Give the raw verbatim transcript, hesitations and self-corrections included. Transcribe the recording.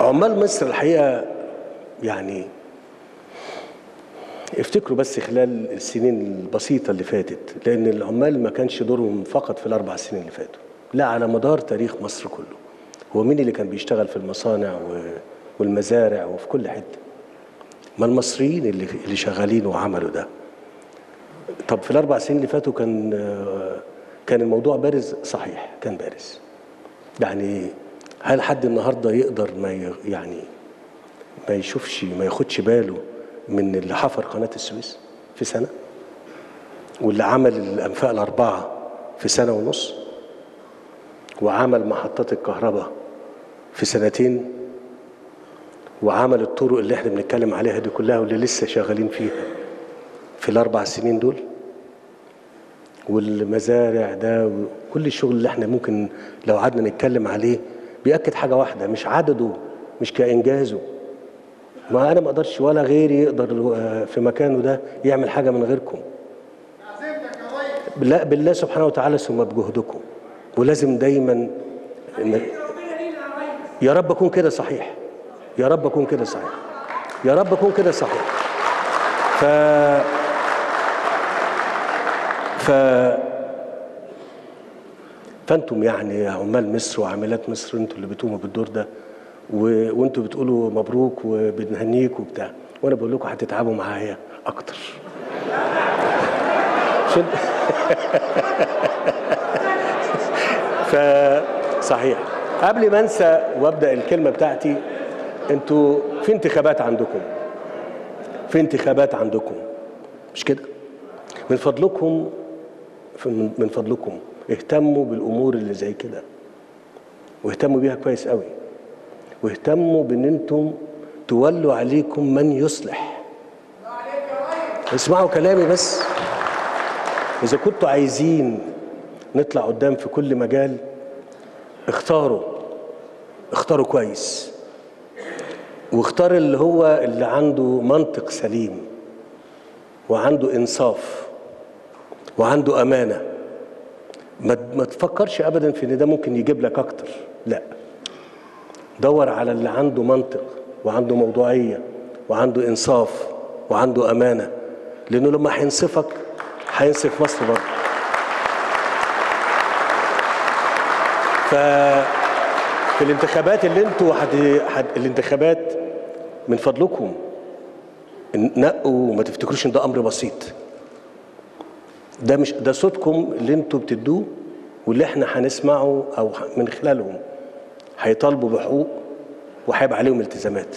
عمال مصر الحقيقه يعني افتكروا بس خلال السنين البسيطه اللي فاتت، لان العمال ما كانش دورهم فقط في الاربع سنين اللي فاتوا، لا على مدار تاريخ مصر كله. هو مين اللي كان بيشتغل في المصانع والمزارع وفي كل حته؟ ما المصريين اللي اللي شغالين وعملوا ده. طب في الاربع سنين اللي فاتوا كان كان الموضوع بارز؟ صحيح كان بارز. يعني هل حد النهارده يقدر ما يعني ما يشوفش ما ياخدش باله من اللي حفر قناه السويس في سنه، واللي عمل الانفاق الاربعه في سنه ونص، وعمل محطات الكهرباء في سنتين، وعمل الطرق اللي احنا بنتكلم عليها دي كلها واللي لسه شغالين فيها في الاربع سنين دول، والمزارع ده وكل الشغل اللي احنا ممكن لو قعدنا نتكلم عليه بيأكد حاجه واحده، مش عدده، مش كانجازه. ما انا ما اقدرش ولا غيري يقدر في مكانه ده يعمل حاجه من غيركم، لا بالله سبحانه وتعالى، ثم بجهدكم. ولازم دايما يا رب اكون كده صحيح، يا رب اكون كده صحيح، يا رب اكون كده صحيح. ف ف فانتم يعني يا عمال مصر وعاملات مصر، انتم اللي بتقوموا بالدور ده، وانتم بتقولوا مبروك وبنهنيك وبتاع، وانا بقول لكم هتتعبوا معايا اكتر. فصحيح قبل ما انسى وابدا الكلمه بتاعتي، انتوا في انتخابات عندكم، في انتخابات عندكم مش كده؟ من فضلكم من فضلكم اهتموا بالامور اللي زي كده، واهتموا بيها كويس قوي، واهتموا بان انتم تولوا عليكم من يصلح. اسمعوا كلامي بس، اذا كنتوا عايزين نطلع قدام في كل مجال اختاروا، اختاروا كويس، واختار اللي هو اللي عنده منطق سليم، وعنده انصاف، وعنده امانه. ما تفكرش ابدا في ان ده ممكن يجيب لك اكتر، لا، دور على اللي عنده منطق وعنده موضوعيه وعنده انصاف وعنده امانه، لانه لما هينصفك هينصف مصر برضه. ففي الانتخابات اللي انتوا الانتخابات من فضلكم نقوا، وما تفتكروش ان ده امر بسيط، ده مش ده صوتكم اللي انتوا بتدوه واللي احنا هنسمعه او من خلالهم هيطالبوا بحقوق وهيبقى عليهم التزامات.